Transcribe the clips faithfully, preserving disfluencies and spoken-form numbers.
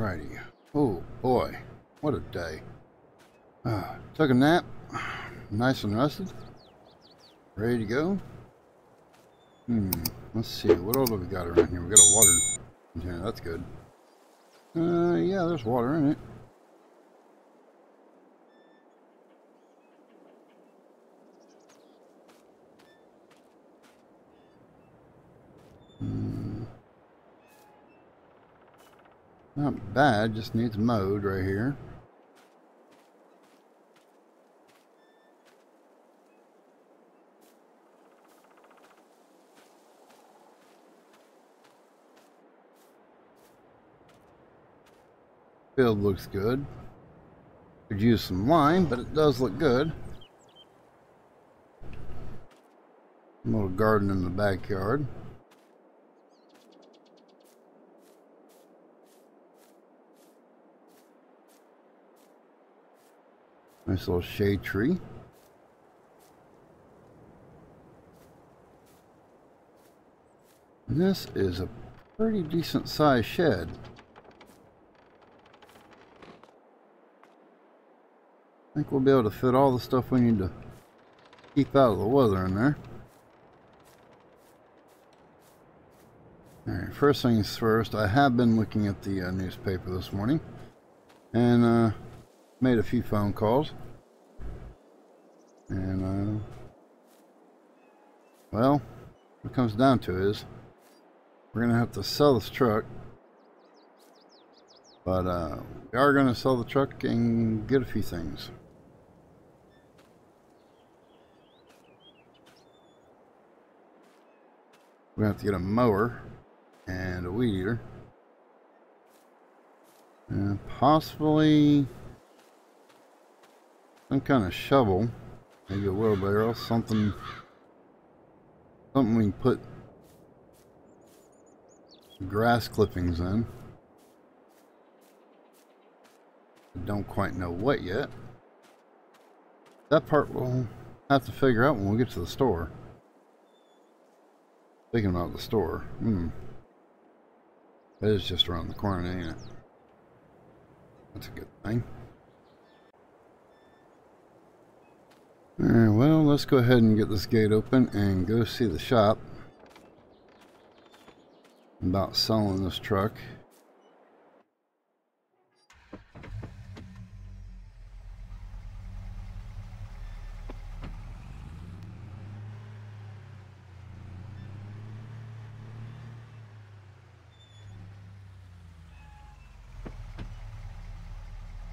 Alrighty. Oh boy, what a day. Uh, took a nap, nice and rested, ready to go. Hmm, let's see, what else have we got around here? We got a water container, that's good. Uh, yeah, there's water in it. Not bad, just needs mowed right here. Field looks good. Could use some lime, but it does look good. A little garden in the backyard. Nice little shade tree. And this is a pretty decent sized shed. I think we'll be able to fit all the stuff we need to keep out of the weather in there. Alright, first things first, I have been looking at the uh, newspaper this morning. And, uh... made a few phone calls, and uh, well, what it comes down to is we're gonna have to sell this truck, but uh, we are gonna sell the truck and get a few things. We're gonna have to get a mower and a weed eater, and possibly some kind of shovel, maybe a wheelbarrow, something, something we can put grass clippings in. I don't quite know what yet. That part we'll have to figure out when we get to the store. Thinking about the store, hmm. It is just around the corner, ain't it? That's a good thing. Alright, well, let's go ahead and get this gate open and go see the shop about selling this truck.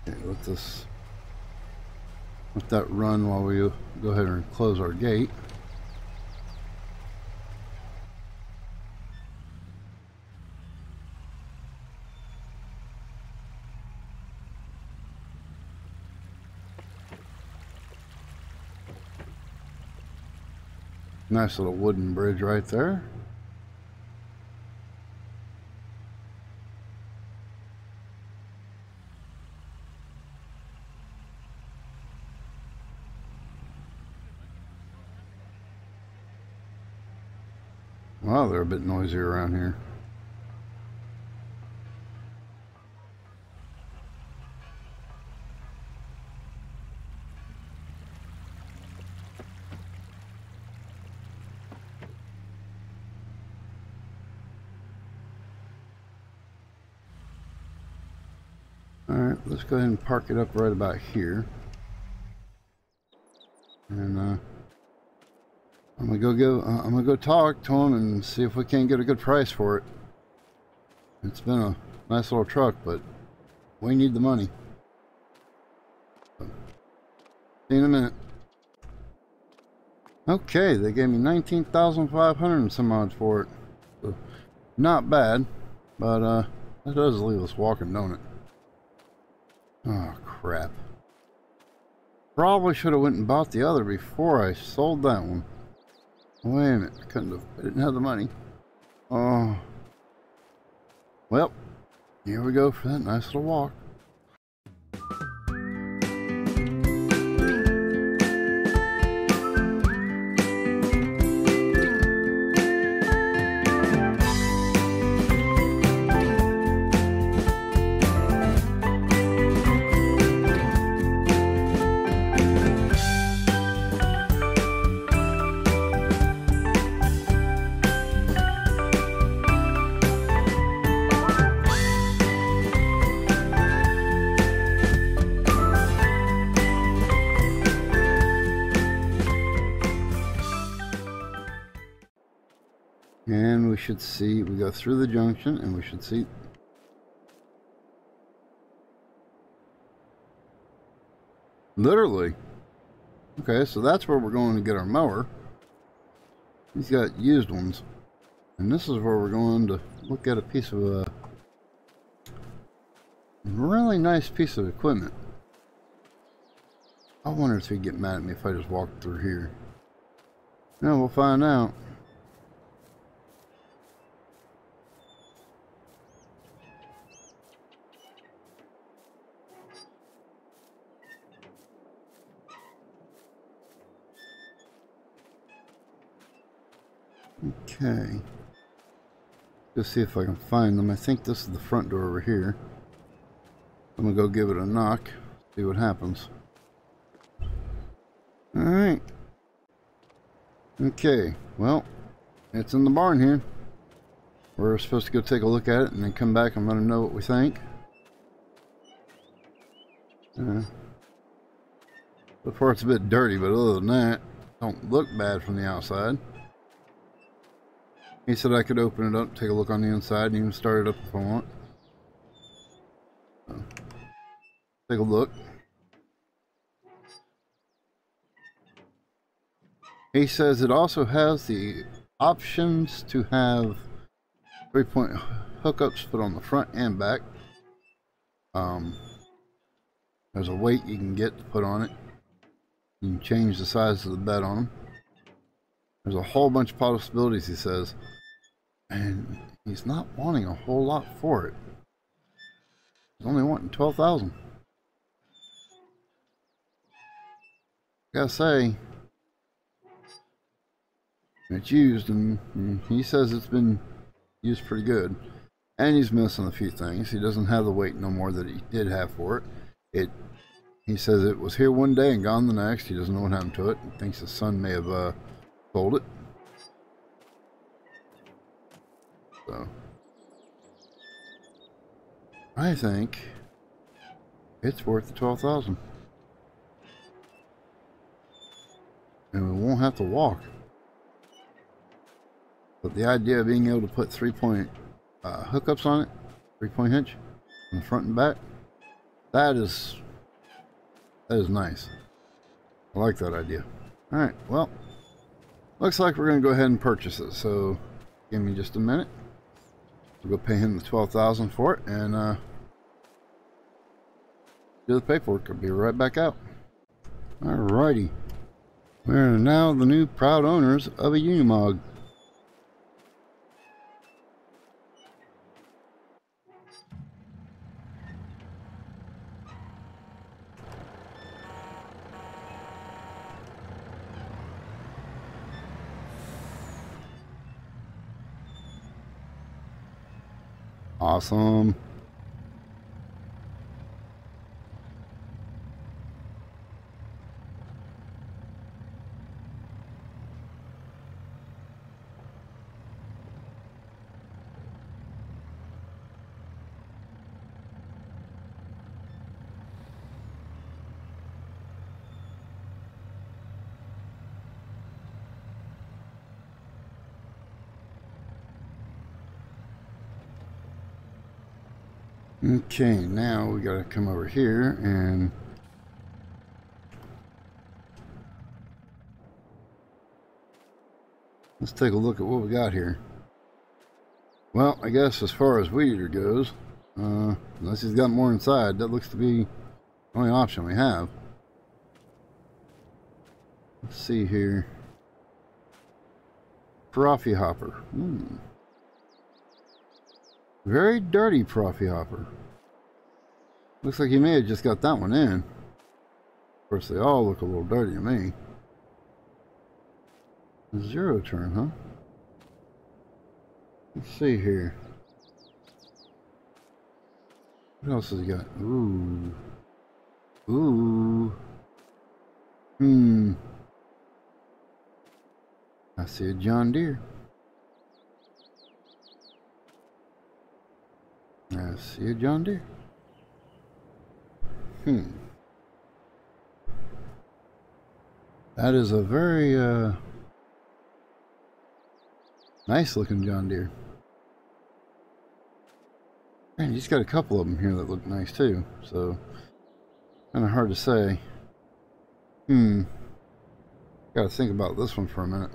Okay, let this... let that run while we go ahead and close our gate. Nice little wooden bridge right there. Wow, they're a bit noisier around here. All right, let's go ahead and park it up right about here. And, uh... I'm gonna go go. Uh, I'm gonna go talk to him and see if we can't get a good price for it. It's been a nice little truck, but we need the money. So, see you in a minute. Okay, they gave me nineteen thousand five hundred and some odd for it. So, not bad, but uh, that does leave us walking, don't it? Oh crap! Probably should have went and bought the other before I sold that one. Wait a minute, I couldn't have, I didn't have the money. Oh. Well, here we go for that nice little walk. And we should see, we go through the junction and we should see. Literally. Okay, so that's where we're going to get our mower. He's got used ones. And this is where we're going to look at a piece of a really nice piece of equipment. I wonder if he'd get mad at me if I just walked through here. Now we'll find out. Okay. Let's see if I can find them. I think this is the front door over here. I'm gonna go give it a knock, see what happens. Alright. Okay, well, it's in the barn here. We're supposed to go take a look at it and then come back and let them know what we think. Uh, the part's a bit dirty, but other than that, don't look bad from the outside. He said I could open it up, take a look on the inside, and even start it up if I want. So, take a look. He says it also has the options to have three-point hookups put on the front and back. Um, there's a weight you can get to put on it. You can change the size of the bed on them. There's a whole bunch of possibilities, he says. And he's not wanting a whole lot for it. He's only wanting twelve thousand. Gotta say, it's used, and, and he says it's been used pretty good. And he's missing a few things. He doesn't have the weight no more that he did have for it. It, he says it was here one day and gone the next. He doesn't know what happened to it. He thinks the sun may have uh, sold it. So. I think it's worth the twelve thousand, and we won't have to walk. But the idea of being able to put three-point uh, hookups on it, three-point hitch, in the front and back, that is that is nice. I like that idea. All right, well, looks like we're going to go ahead and purchase it. So, give me just a minute. We'll go pay him the twelve thousand dollars for it and uh, do the paperwork. I'll be right back out. Alrighty. We are now the new proud owners of a Unimog. Awesome. Okay, now we gotta come over here and let's take a look at what we got here. Well, I guess as far as weed eater goes, uh, unless he's got more inside, that looks to be the only option we have. Let's see here. Profi Hopper. Hmm. Very dirty Profi Hopper. Looks like he may have just got that one in. Of course, they all look a little dirty to me. Zero turn, huh? Let's see here. What else has he got? Ooh. Ooh. Hmm. I see a John Deere. I see a John Deere. Hmm. That is a very, uh, Nice looking John Deere. Man, he's got a couple of them here that look nice too, so kind of hard to say. Hmm. Gotta think about this one for a minute.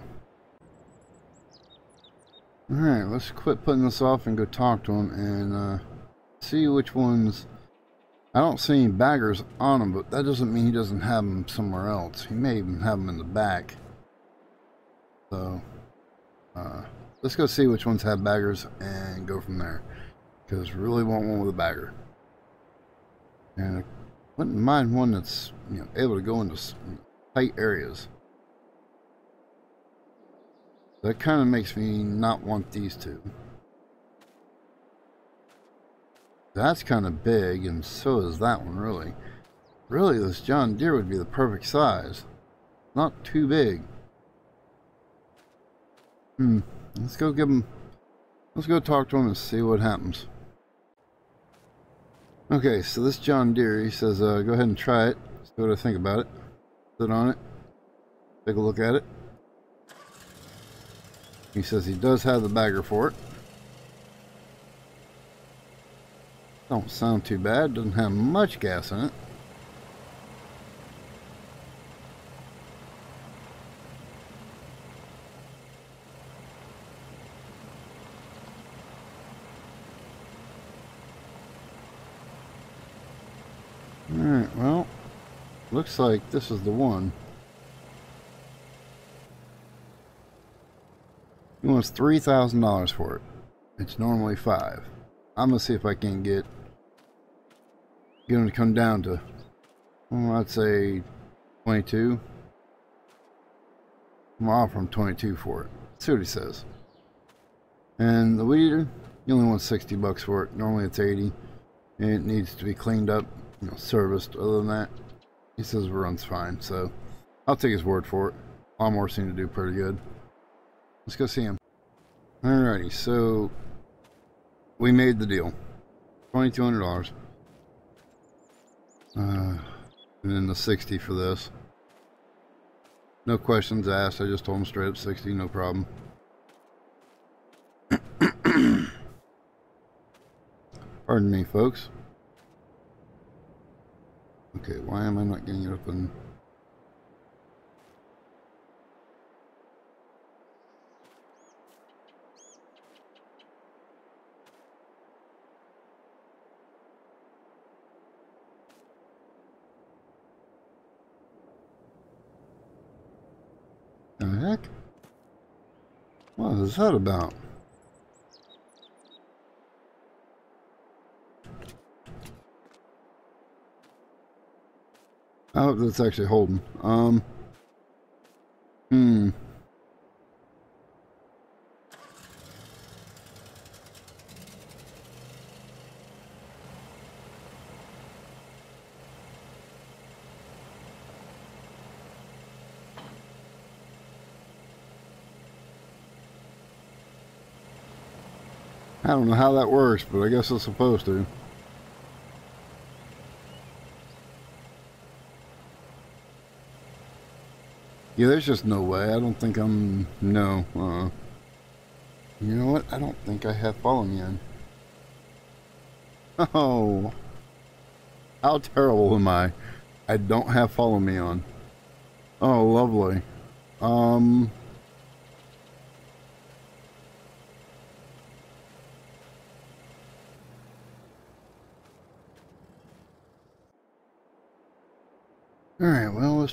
Alright, let's quit putting this off and go talk to him and uh, see which ones. I don't see any baggers on him, but that doesn't mean he doesn't have them somewhere else. He may even have them in the back. So, uh, let's go see which ones have baggers and go from there. Because we really want one with a bagger. And I wouldn't mind one that's, you know, able to go into tight areas. That kind of makes me not want these two. That's kind of big, and so is that one, really. Really, this John Deere would be the perfect size. Not too big. Hmm. Let's go give him... Let's go talk to him and see what happens. Okay, so this John Deere, he says, uh, go ahead and try it. See what I think about it. Sit on it. Take a look at it. He says he does have the bagger for it. Don't sound too bad. Doesn't have much gas in it. Alright, well, looks like this is the one. He wants three thousand dollars for it. It's normally five. I'm going to see if I can get get him to come down to, well, I'd say twenty-two. I'm going to offer him twenty-two for it. Let's see what he says. And the weed eater, he only wants sixty bucks for it. Normally it's eighty. And it needs to be cleaned up, you know, serviced. Other than that, he says it runs fine. So I'll take his word for it. Lawnmower seemed to do pretty good. Let's go see him. Alrighty, so we made the deal. twenty-two hundred dollars. Uh, and then the sixty for this. No questions asked. I just told him straight up sixty, no problem. Pardon me, folks. Okay, why am I not getting it up in... The heck? What is that about? I hope that's actually holding. Um. Hmm. I don't know how that works, but I guess it's supposed to. Yeah, there's just no way. I don't think I'm... No. Uh-uh. You know what? I don't think I have fallen yet. Oh. How terrible am I? I don't have follow me on. Oh, lovely. Um... Alright, well, let's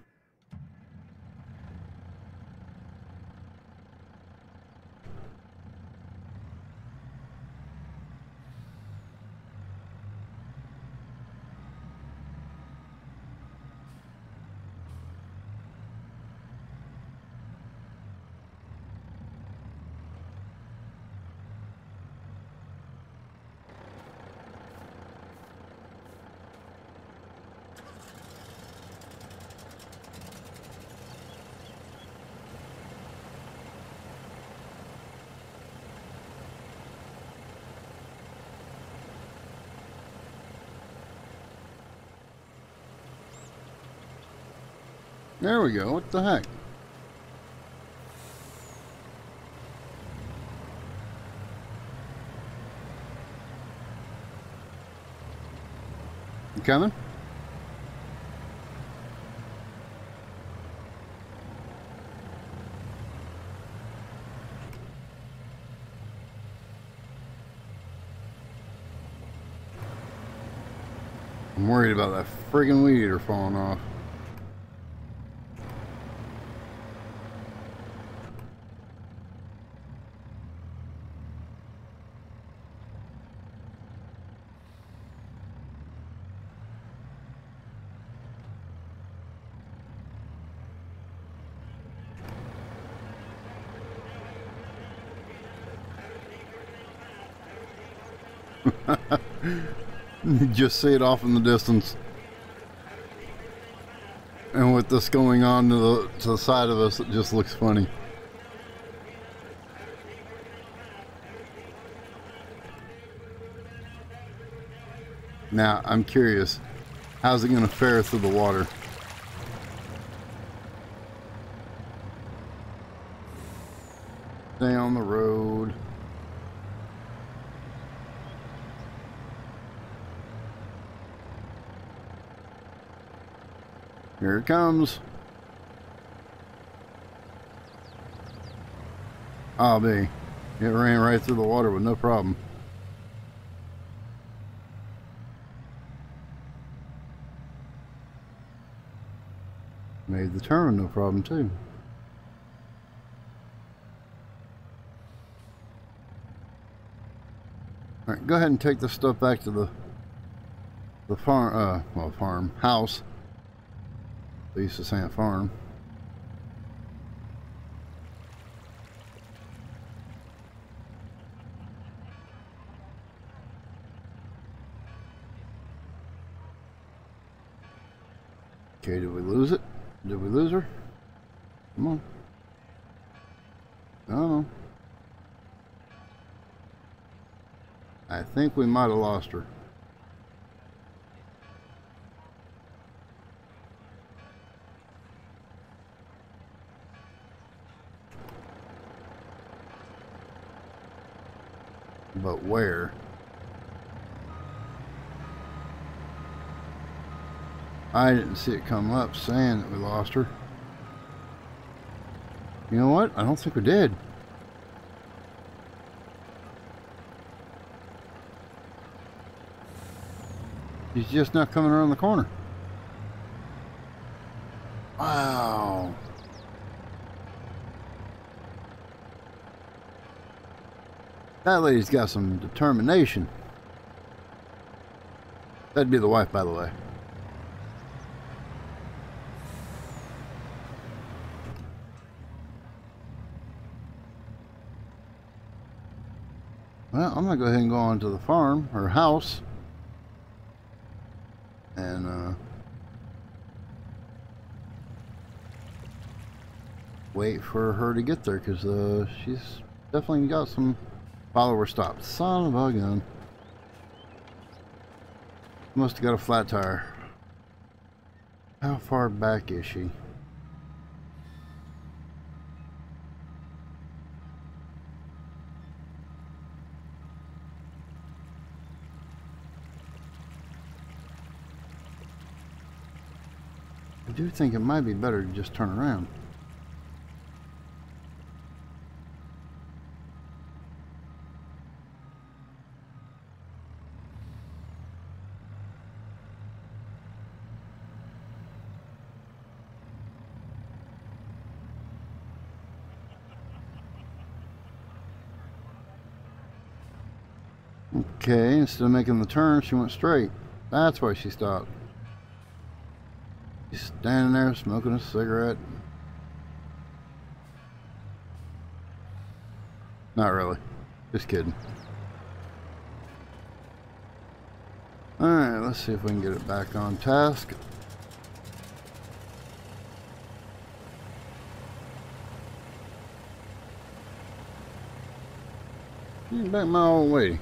There we go, what the heck? You coming? I'm worried about that friggin' weed falling off. You just see it off in the distance, and with this going on to the, to the side of us, it just looks funny. Now I'm curious, how's it gonna fare through the water? Stay on the road. Here it comes. I'll be. It ran right through the water with no problem. Made the turn, no problem too. All right, go ahead and take this stuff back to the the farm. Uh, well, farm house. They used to say a farm. Okay, did we lose it? Did we lose her? Come on. I don't know. I think we might have lost her. But where? I didn't see it come up saying that we lost her. You know what? I don't think we did. She's just not coming around the corner. Wow. That lady's got some determination. That'd be the wife, by the way. Well, I'm gonna go ahead and go on to the farm, her house, and uh, wait for her to get there, because uh, she's definitely got some. Follower stopped. Son of a gun. Must have got a flat tire. How far back is she? I do think it might be better to just turn around. Okay, instead of making the turn, she went straight. That's why she stopped. She's standing there smoking a cigarette. Not really. Just kidding. Alright, let's see if we can get it back on task. She's back my old lady.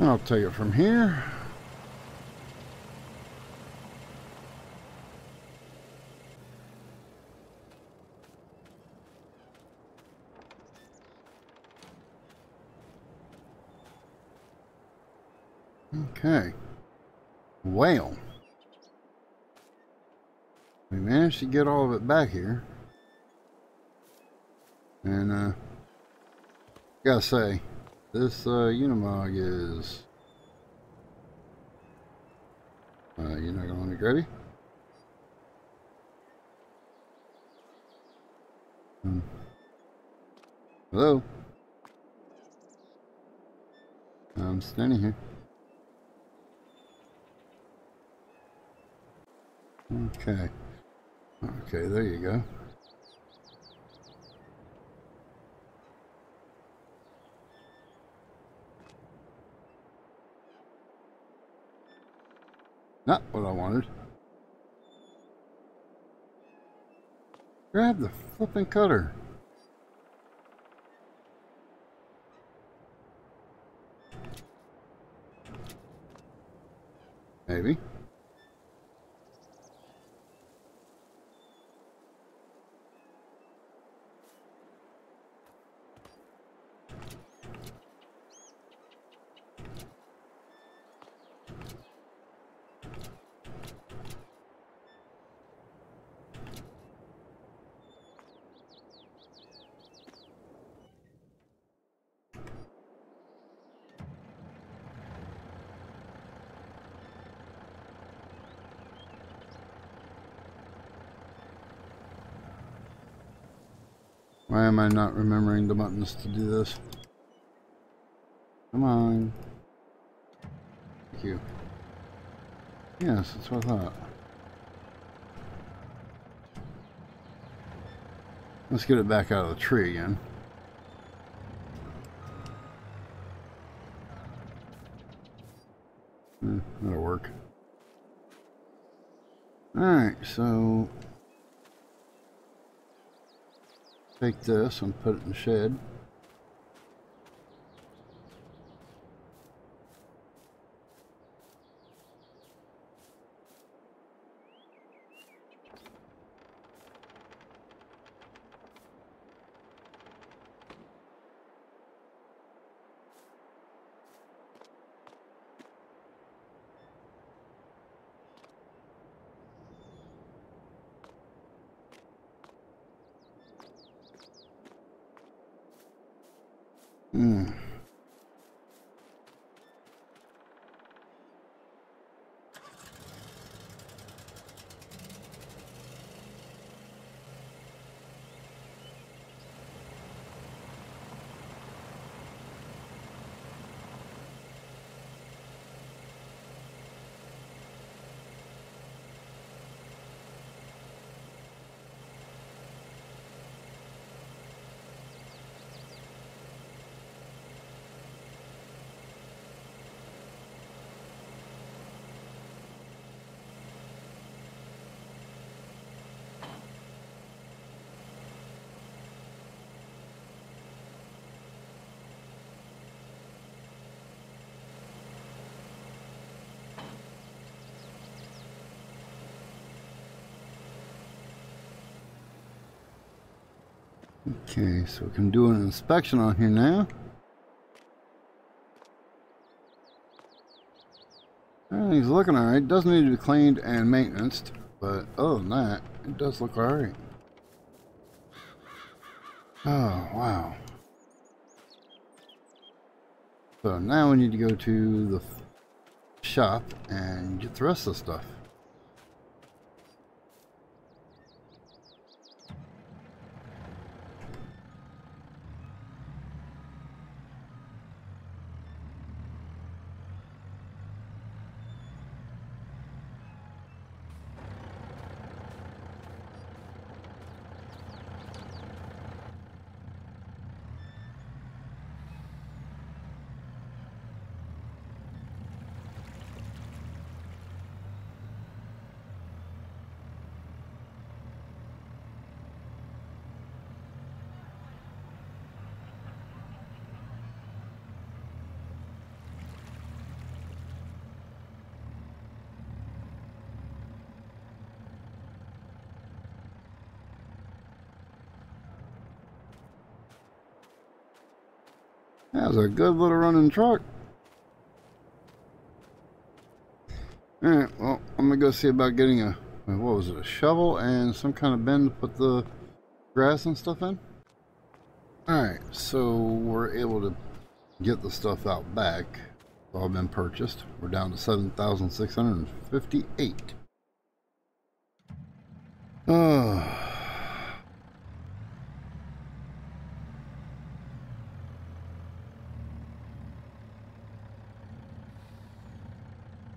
I'll take it from here. Okay. Well, we managed to get all of it back here. And, uh, gotta say, this, uh, Unimog is... Uh, you're not gonna let me grab you? Hmm. Hello? I'm standing here. Okay. Okay, there you go. Not what I wanted. Grab the flipping cutter. Maybe. Why am I not remembering the buttons to do this? Come on. Thank you. Yes, that's what I thought. Let's get it back out of the tree again. Hmm, that'll work. Alright, so... take this and put it in the shed. Hmm. Okay, so we can do an inspection on here now. Everything's looking alright. Doesn't need to be cleaned and maintenanced, but other than that, it does look alright. Oh, wow. So now we need to go to the shop and get the rest of the stuff. That was a good little running truck. Alright, well, I'm going to go see about getting a, what was it, a shovel and some kind of bin to put the grass and stuff in. Alright, so we're able to get the stuff out back. It's all been purchased. We're down to seven thousand six hundred fifty-eight. Oh.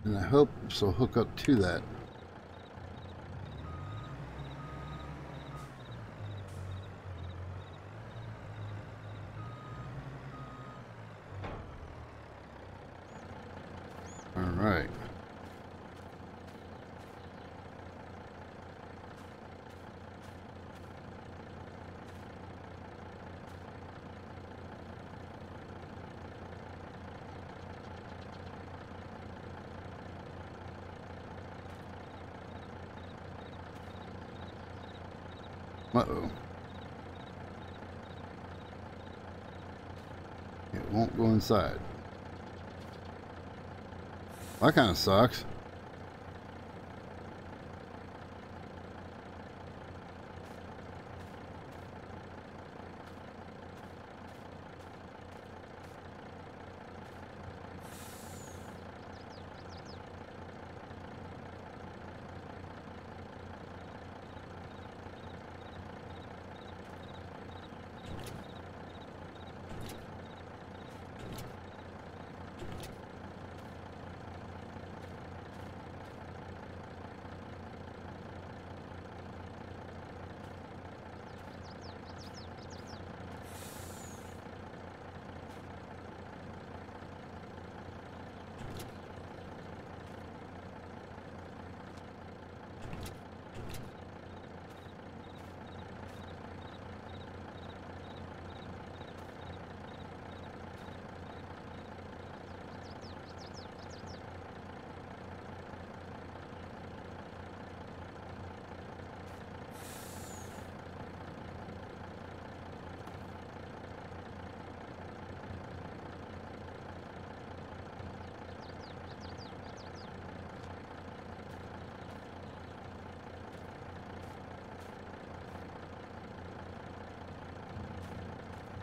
And I hope so hook up to that. All right. Uh-oh. It won't go inside. That kind of sucks.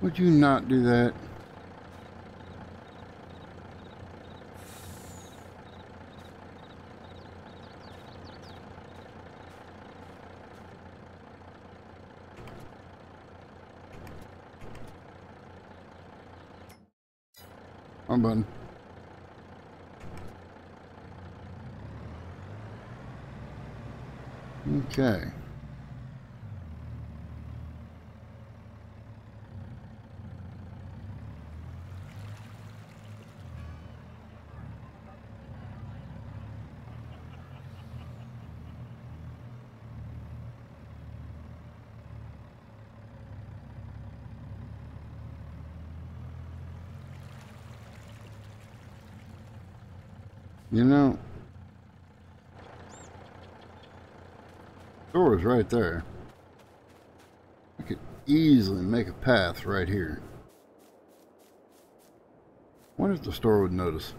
Would you not do that? I'm done. Okay. You know, the door is right there. I could easily make a path right here. I wonder if the store would notice.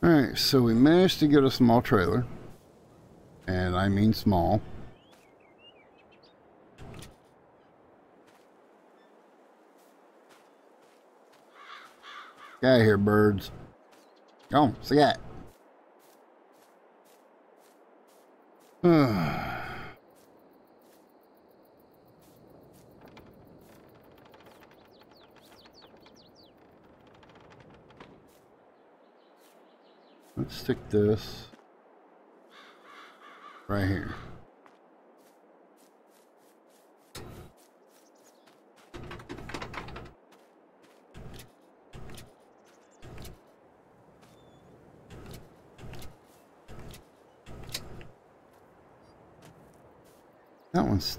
Alright, so we managed to get a small trailer, and I mean small. Get out of here, birds. Go on, see that. would stick this right here. That one's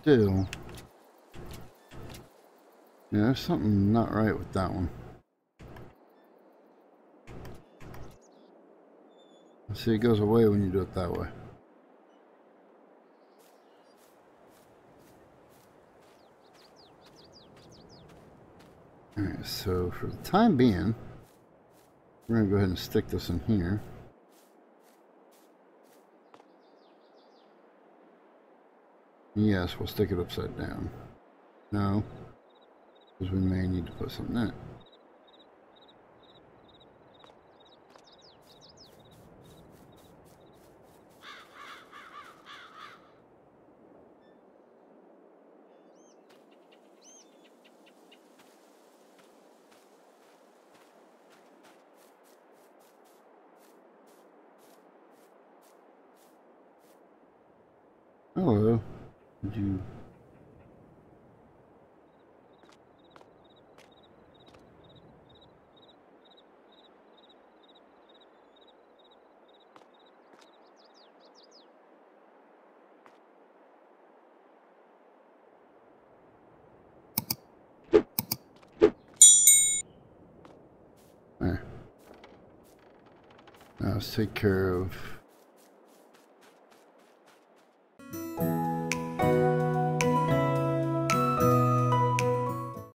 still... Yeah, there's something not right with that one. See, it goes away when you do it that way. Alright, so for the time being, we're going to go ahead and stick this in here. Yes, we'll stick it upside down. No, because we may need to put something in it. Hello. Would you... There. Now let's take care of